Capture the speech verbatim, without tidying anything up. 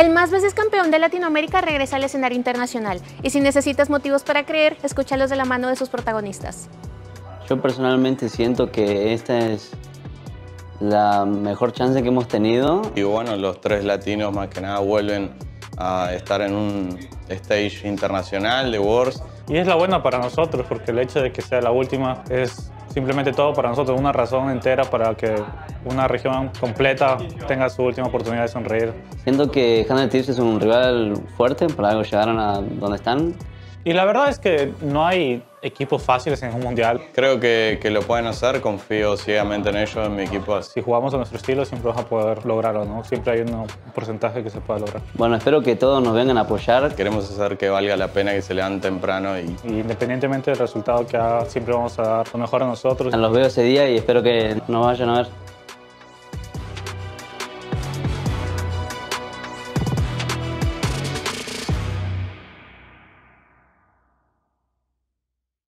El más veces campeón de Latinoamérica regresa al escenario internacional y si necesitas motivos para creer, escúchalos de la mano de sus protagonistas. Yo personalmente siento que esta es la mejor chance que hemos tenido. Y bueno, los tres latinos más que nada vuelven a estar en un stage internacional de Worlds. Y es la buena para nosotros porque el hecho de que sea la última es simplemente todo para nosotros, una razón entera para que una región completa tenga su última oportunidad de sonreír. Siento que Hanwha Life es un rival fuerte, por algo llegaron a donde están. Y la verdad es que no hay equipos fáciles en un mundial. Creo que, que lo pueden hacer, confío ciegamente en ellos, en mi equipo. Si jugamos a nuestro estilo siempre vas a poder lograrlo, ¿no? Siempre hay un porcentaje que se pueda lograr. Bueno, espero que todos nos vengan a apoyar. Queremos hacer que valga la pena que se levanten temprano. Y... y independientemente del resultado que haga, siempre vamos a dar lo mejor a nosotros. Los veo ese día y espero que nos vayan a ver.